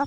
お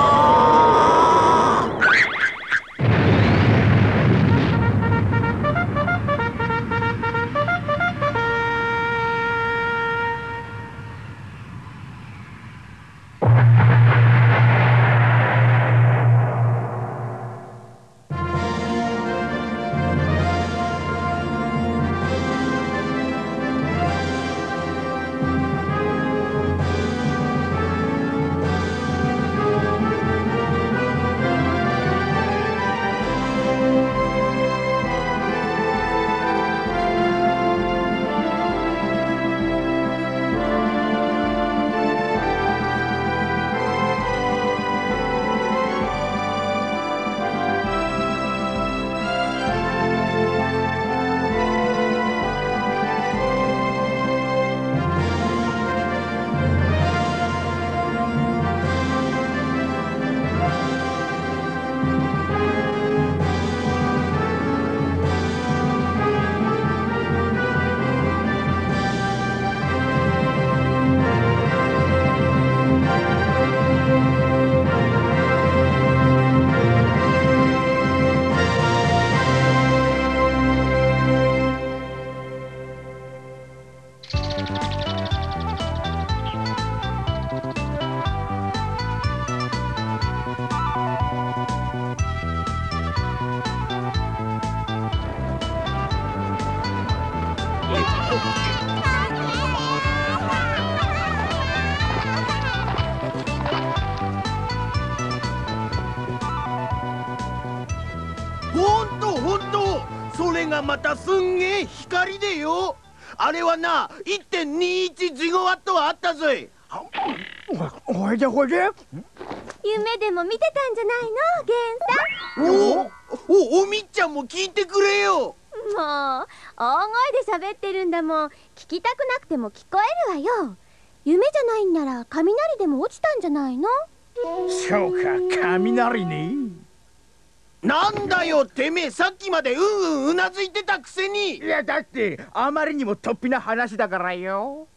またすんげえ光でよ、あれはな 1.21 ジゴワットはあったぞい。ほいでほいで、夢でも見てたんじゃないの源さん。おみっちゃんも聞いてくれよ。もう大声で喋ってるんだもん、聞きたくなくても聞こえるわよ。夢じゃないんなら雷でも落ちたんじゃないの。そうか、雷ね。なんだよてめえ、さっきまでうんうんうなずいてたくせに。いやだってあまりにもとっぴな話だからよ。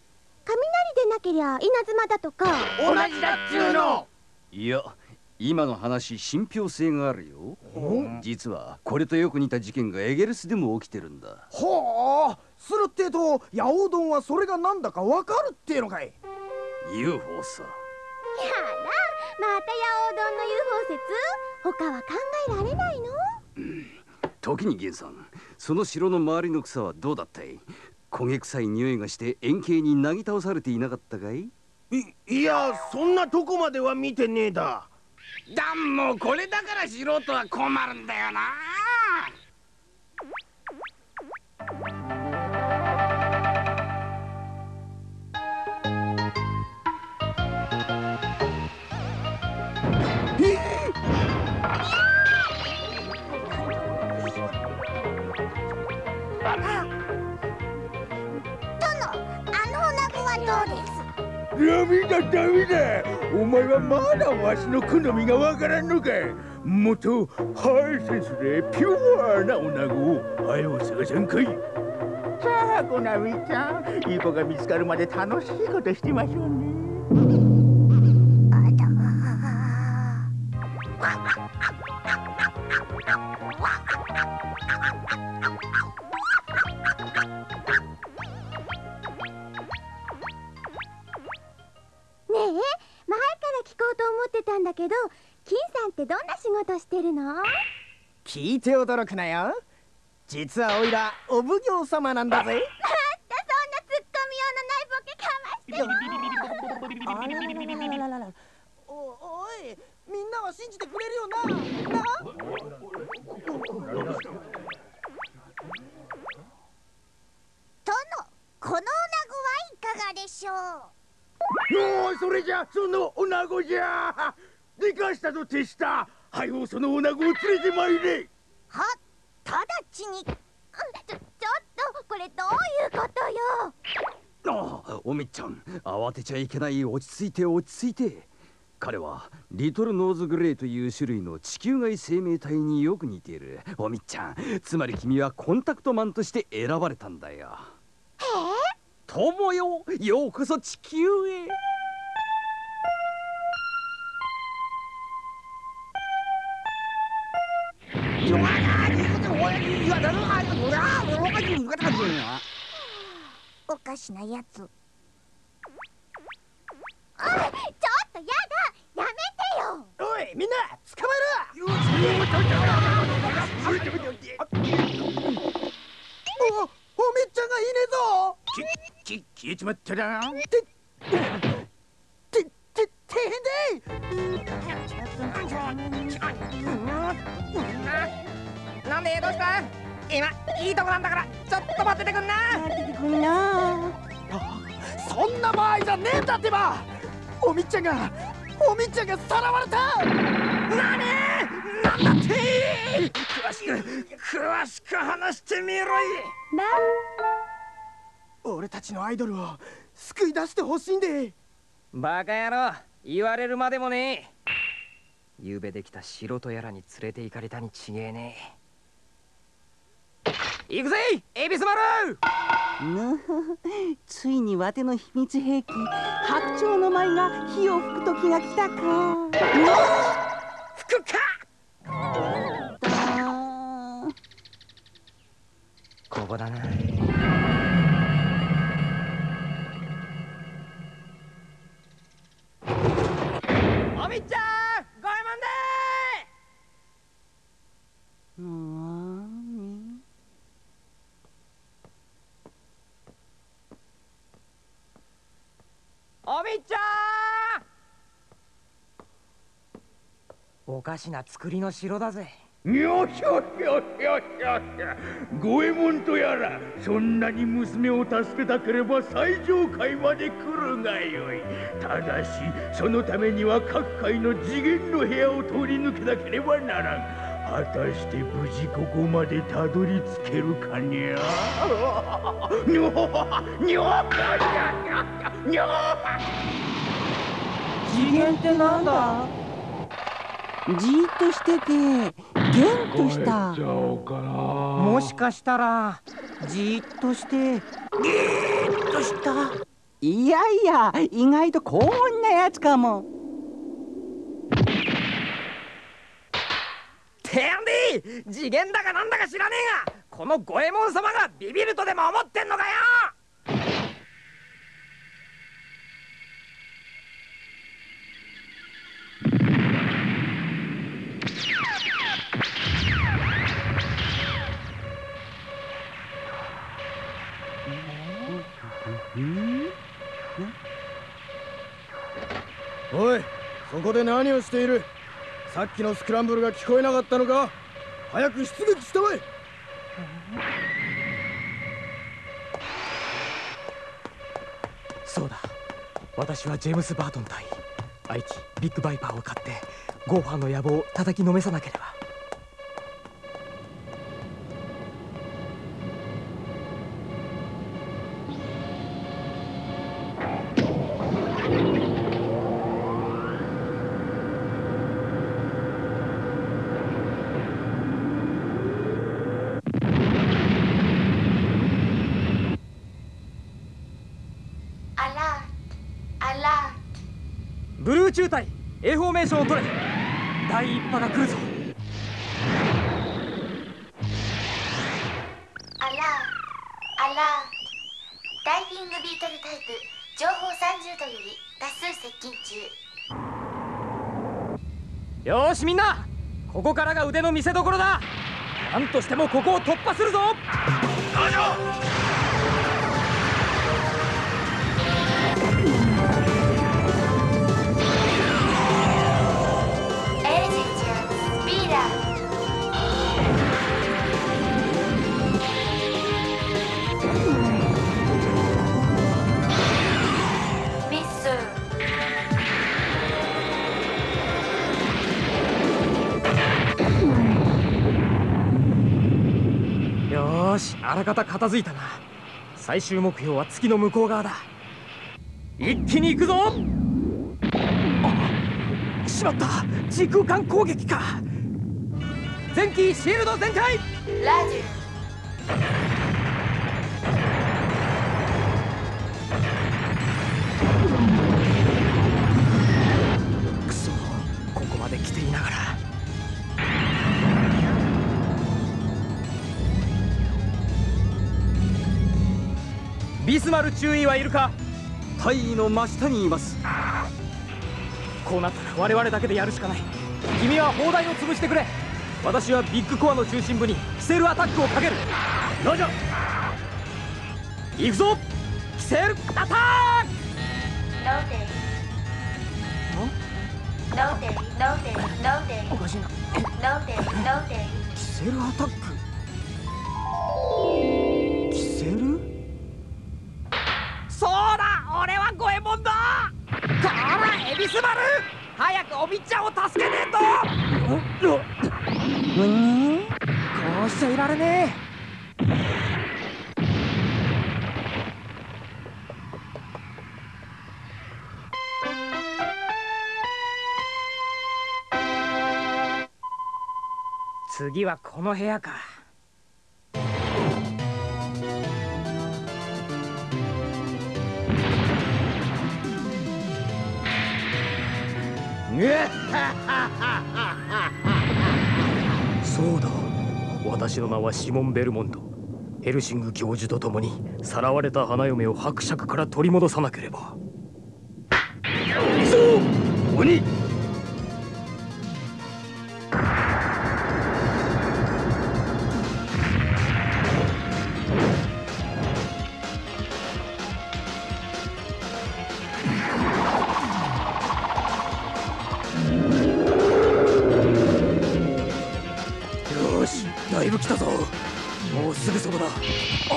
雷でなけりゃ稲妻だとか同じだっつうの。いや今の話信憑性があるよ。実はこれとよく似た事件がエゲレスでも起きてるんだ。はあ、するってとヤオドンはそれがなんだかわかるってのかい。 UFO さ。やだ、またヤオドンの UFO 説、他は考えられないの？時に源さん、その城の周りの草はどうだったい？焦げ臭い匂いがして円形になぎ倒されていなかったかい？いや、そんなとこまでは見てねえだ。ダンもこれだから素人は困るんだよな。ダメだダメだ、お前はまだわしの好みがわからんのか。もっとハイセンスでピュアな女子を早う探さんかい。さあコナミちゃん、いい子が見つかるまで楽しいことしてましょうね。あだだけど、金さんってどんな仕事してるの？聞いて驚くなよ。実はおいらお奉行様なんだぜ。またそんなツッコミ用のないボケかましてよ。あらららららら。おい、みんなは信じてくれるよな。な？殿、この女子はいかがでしょう？おお、それじゃその女子じゃ。でかしたと手した。はい、おその女子を連れてまいれ。は、直ちに。ちょっと、これどういうことよ。ああ、おみちゃん、慌てちゃいけない、落ち着いて落ち着いて。彼はリトルノーズグレーという種類の地球外生命体によく似ている。おみちゃん、つまり君はコンタクトマンとして選ばれたんだよ。へえ、友よ、ようこそ地球へ。おかしなやつ。あ、ちょっとやだ、やめてよ。おい、みんな捕まる。おみっちゃんがいねえぞ。消えちまったな。なんでどうした？今いいとこなんだから、ちょっと待っててくんな。待っててくんな。そんな場合じゃねえんだってば。おみっちゃんがさらわれた。なんだって。詳しく話してみろい。俺たちのアイドルを救い出してほしいんで。バカ野郎、言われるまでもねえ。ゆうべできた城とやらに連れて行かれたに違えねえ。行くぜ、エビスマル。ついにワテの秘密兵器白鳥の舞が火を吹く時が来たか。吹くかだ。ここだな。おかしな作りの城だぜ。よしよしよしよしよし。五右衛門とやら、そんなに娘を助けたければ最上階まで来るがよい。ただしそのためには各階の次元の部屋を通り抜けなければならん。果たして無事ここまでたどり着けるかにゃ。にょにょにょ。次元ってなんだ？じーっとしてて、げんとした。もしかしたら、じーっとして、げーっとした。いやいや、意外とこんなやつかも。てやんでい、次元だかなんだか知らねえが、この五右衛門様がビビるとでも思ってんのかよ。おい、そこで何をしている？さっきのスクランブルが聞こえなかったのか？早く出撃したまえ。そうだ、私はジェームス・バートン対アイキビッグバイパーを買ってゴーファーの野望を叩きのめさなければ。中隊 A フォーメーションを取れ。第一波が来るぞ。アラーアラー。ダイビングビートルタイプ情報30度より多数接近中。よーしみんな、ここからが腕の見せ所だ。なんとしてもここを突破するぞ。どうぞ。よし、あらかた片付いたな。最終目標は月の向こう側だ。一気に行くぞ。あ、しまった、時空間攻撃か。前期シールド全開。ラジュ。くそ、ここまで来ていながら。ビスマル中尉はいるか。大尉の真下にいます。こうなったら我々だけでやるしかない。君は砲台を潰してくれ。私はビッグコアの中心部にキセルアタックをかける。ラジャ行くぞ、キセルアタック。おかしいな。キセルアタック、キセル。そうだ、俺はゴエモンだ。こらエビス丸、早くおみっちゃんを助けねえと。こうしちゃいられねえ。次はこの部屋か。そうだ、私の名はシモン・ベルモンド。ヘルシング教授と共にさらわれた花嫁を伯爵から取り戻さなければ。行くぞ鬼。来たぞ、もうすぐそこだ。あ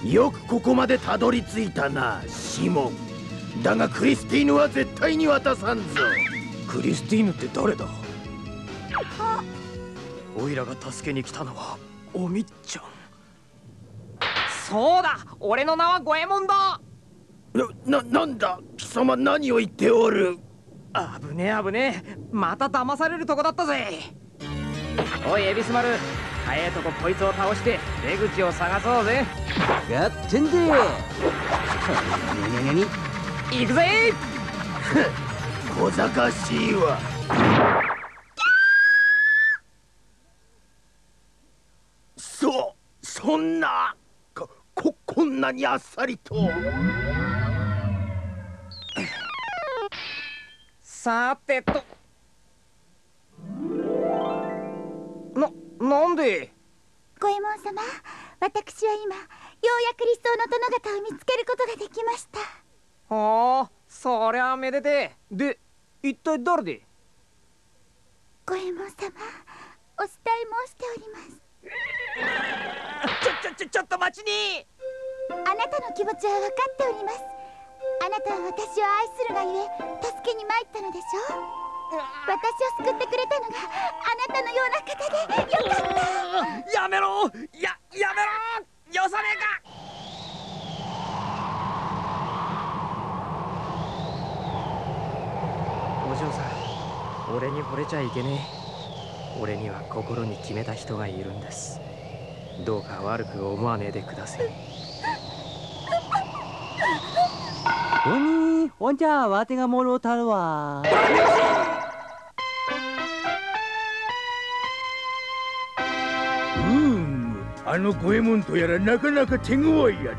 っ、よくここまでたどり着いたなシモン。だがクリスティーヌは絶対に渡さんぞ。クリスティーヌって誰だ。おいらが助けに来たのはおみっちゃん。そうだ、俺の名はゴエモンだ。なんだ貴様、何を言っておる。危ねえ危ねえ、また騙されるとこだったぜ。おいエビスマル、早いとここいつを倒して出口を探そうぜ。やってんでー。行くぜー。小賢しいわ。そんなこんなにあっさりと。さてと、なんでゴエモン様、私は今ようやく理想の殿方を見つけることができました。ほう、そりゃめでてえ。で、一体誰で。ゴエモン様、お慕い申しております。ちょっと待ちに。あなたの気持ちは分かっております。あなたは私を愛するがゆえ助けに参ったのでしょう。私を救ってくれたのがあなたのような方でよかった。やめろ、やめろ、よさねえか。お嬢さん、俺に惚れちゃいけねえ。俺には心に決めた人がいるんです。どうか悪く思わねえでください。ほんじゃわてがもろうたるわ。あのゴエモンとやらなかなか手強いや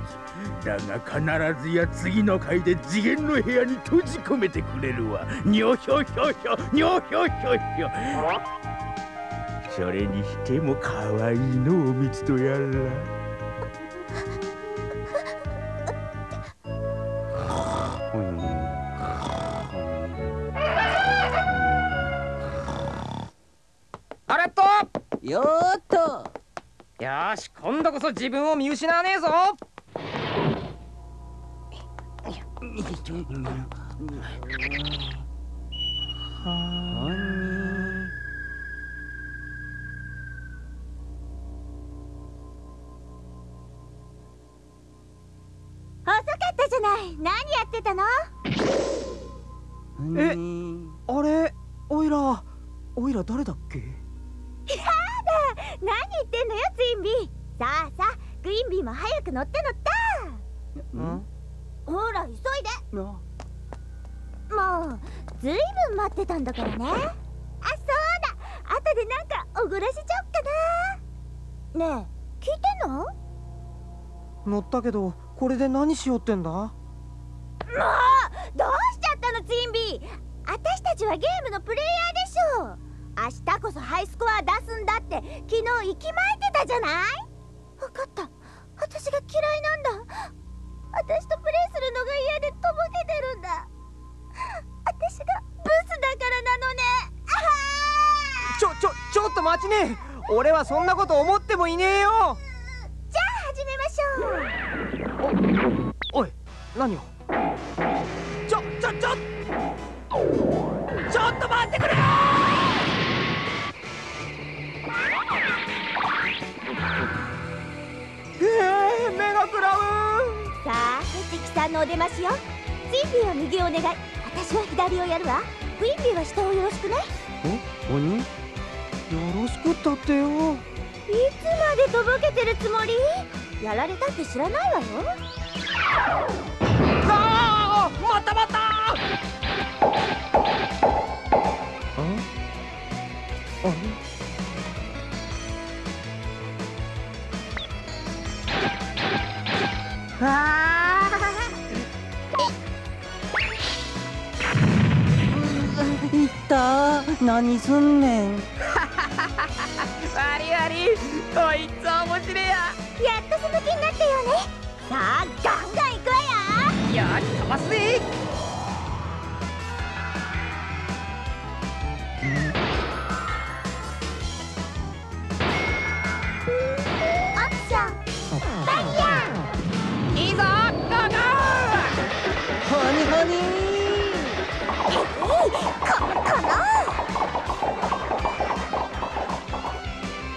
つだが、必ずや次の回で次元の部屋に閉じ込めてくれるわ。にょひょひょひょにょひょひょひょ。それにしても可愛いのを見つとやら。っと。よし、今度こそ自分を見失わねえぞ。遅かったじゃない。何やってたの？え、あれ、おいら誰だっけ？やだ、何言ってんのよツインビー。さあさあ、クインビーも早く乗って乗った。ほら急いで。もうずいぶん待ってたんだからね。あ、そうだ、後でなんかおごらしちゃおっかな。ねえ、聞いてんの？乗ったけど、これで何しようってんだ？もうどうしちゃったのツインビー。私たちはゲームのプレイヤーでしょ。明日こそハイスコア出すんだって昨日息巻いてたじゃない。分かった、私が嫌いなんだ。私とプレイするのが嫌でとぼけてるんだ。私がブスだからなのね。ちょっと待ちね。俺はそんなこと思ってもいねえよ。じゃあ始めましょう。おい、何を。ちょっと待ってくれー。目がくらう。さあ、関さんのお出ましよ。ツインビーは右をお願い。私は左をやるわ。クインビーは下をよろしくね。お、おに？よろしくったってよ。いつまでとぼけてるつもり？やられたって知らないわよ。ああ、またいったー、何すんねん。わりこいつ面白いや。やっとその気になったよね。さあガンガンいくわよ。やー、飛ばすぜ。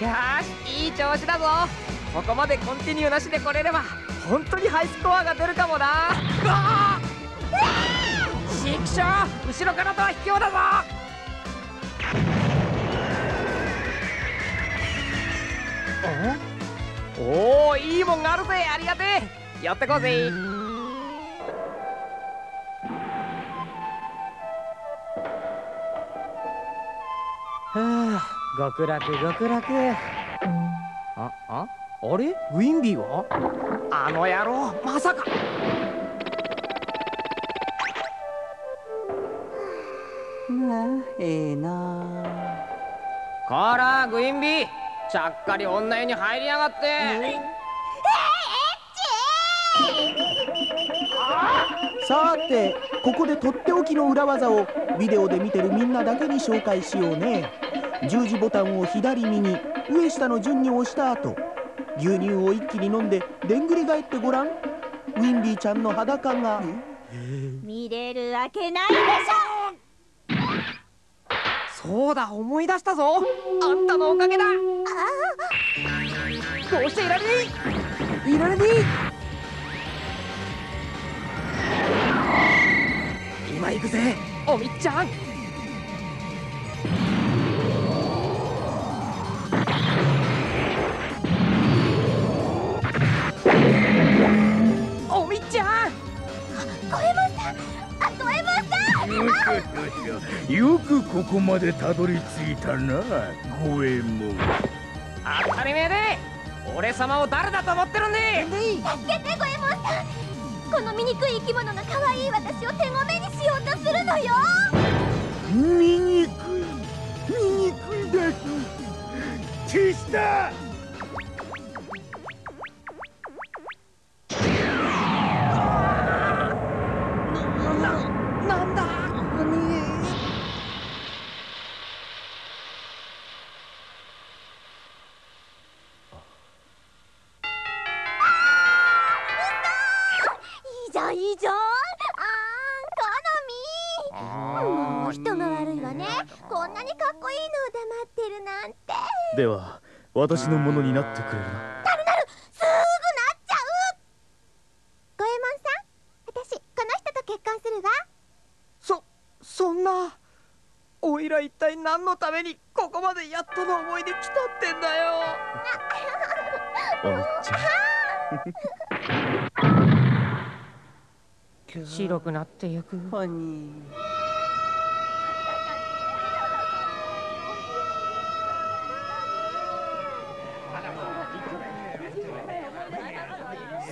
よし、いい調子だぞ。ここまでコンティニューなしで来れれば本当にハイスコアが出るかもな。あー、シクショー、後ろからとは卑怯だぞ。おお、いいもんがあるぜ。ありがてえ。やってこうぜ。はあ、極楽。あれ、ウィンビーは？あの野郎、まさか。な。こら、グインビー、ちゃっかり女湯に入りやがって。さて、ここでとっておきの裏技をビデオで見てるみんなだけに紹介しようね。十字ボタンを左右、上下の順に押した後、牛乳を一気に飲んででんぐり返ってごらん。ウィンビーちゃんの裸が見れるわけないでしょ。そうだ、思い出したぞ。あんたのおかげだ。どうしていられねえ。今行くぜ、おみっちゃん。よくここまでたどり着いたな、ゴエモン。当たり前で、俺様を誰だと思ってるんで。助けてゴエモンさん、この醜い生き物が可愛い私を手ごめにしようとするのよ。醜いだけ。消した。いじゃん。もう人が悪いわね。こんなにかっこいいのを黙ってるなんて。では私のものになってくれるな。なるなる、すぐなっちゃう。五右衛門さん、私この人と結婚するわ。そんなおいら一体何のためにここまでやっとの思いで来たってんだよ。おっちゃん白くなってゆく。ハニー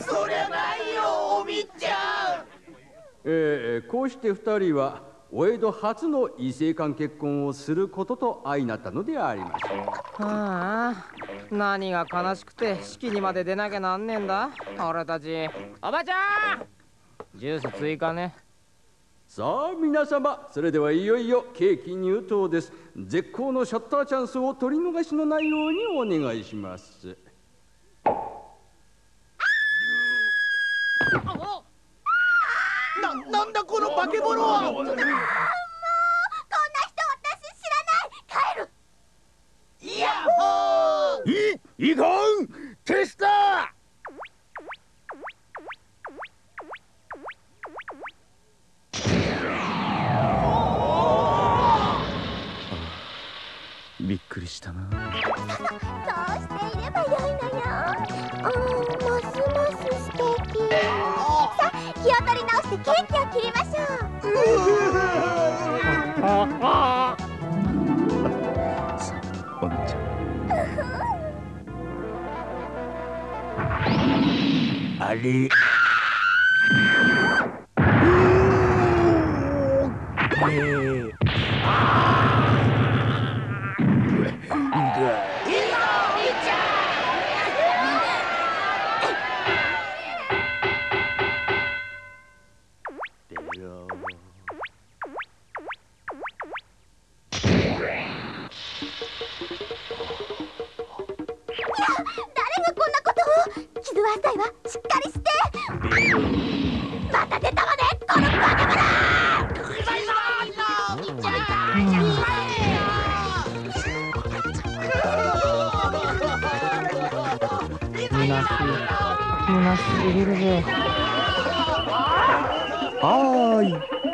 そりゃないよ、おみっちゃん。こうして二人はお江戸初の異性間結婚をすることと相なったのでありましょう。はあ、何が悲しくて式にまで出なきゃなんねんだ俺たち。おばちゃん、ジュース追加ね。さあ皆様、それではいよいよケーキ入刀です。絶好のシャッターチャンスを取り逃しのないようにお願いします。なんだこの化け物は。もうこんな人私知らない。帰る。いやほー。いかん。消した。びっくりしたな。そうしていればよいのよ。ますます素敵。さあ気を取り直してケーキを切りましょう。あれ。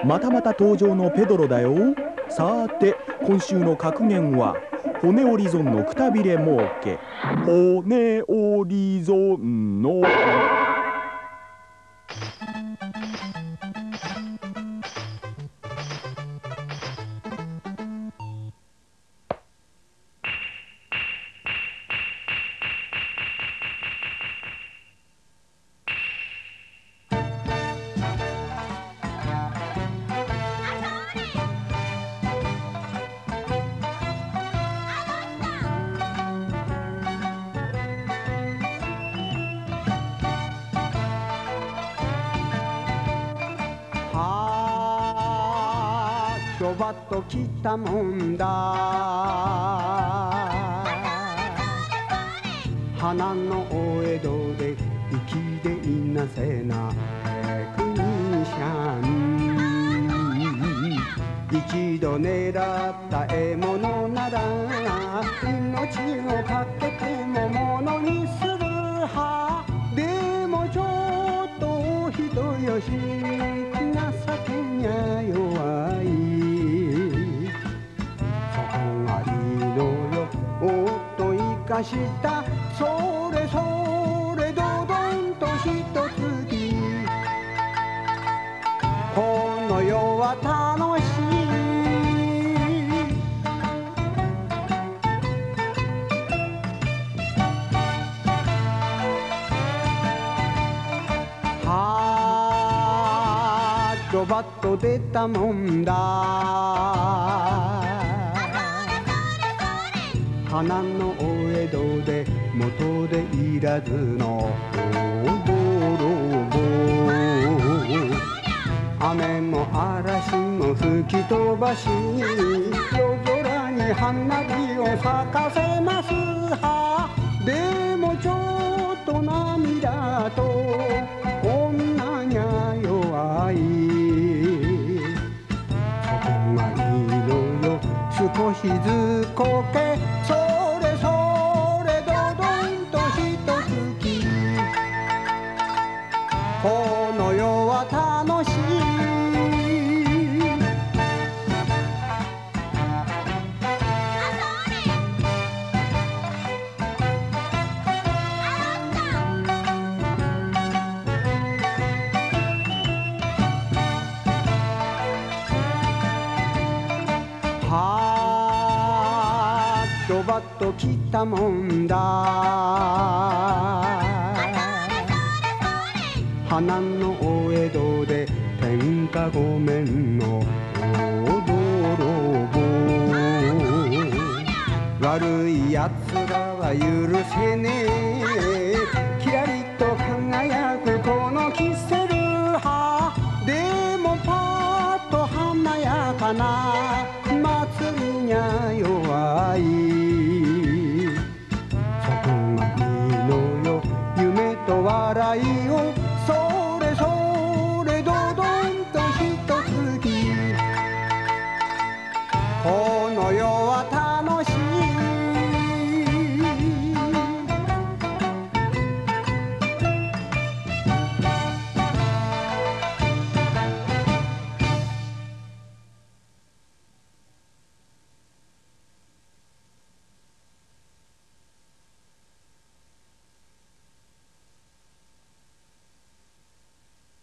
またまた登場のペドロだよ。さて今週の格言は骨折り損のくたびれ儲け。骨折り損の来たもんだ。花のお江戸で生きていなせなクニシャン。一度狙った獲物なら命をかけても物にするは。でもちょっと人よし情けにゃ弱い。「それそれどどんとひとつき」「この世は楽しい」「はーちょばっと出たもんだ」「花のお江戸で元でいらずの泥棒」「雨も嵐も吹き飛ばし」「夜空に花火を咲かせますは」「でもちょっと涙と女にゃ弱い」やっと来たもんだ」「花のお江戸で天下御免の大泥棒」「悪いやつらは許せねえ」「キラリと輝くこのキセル葉」「でもパッと華やかな」「そこがいいのよ夢と笑い」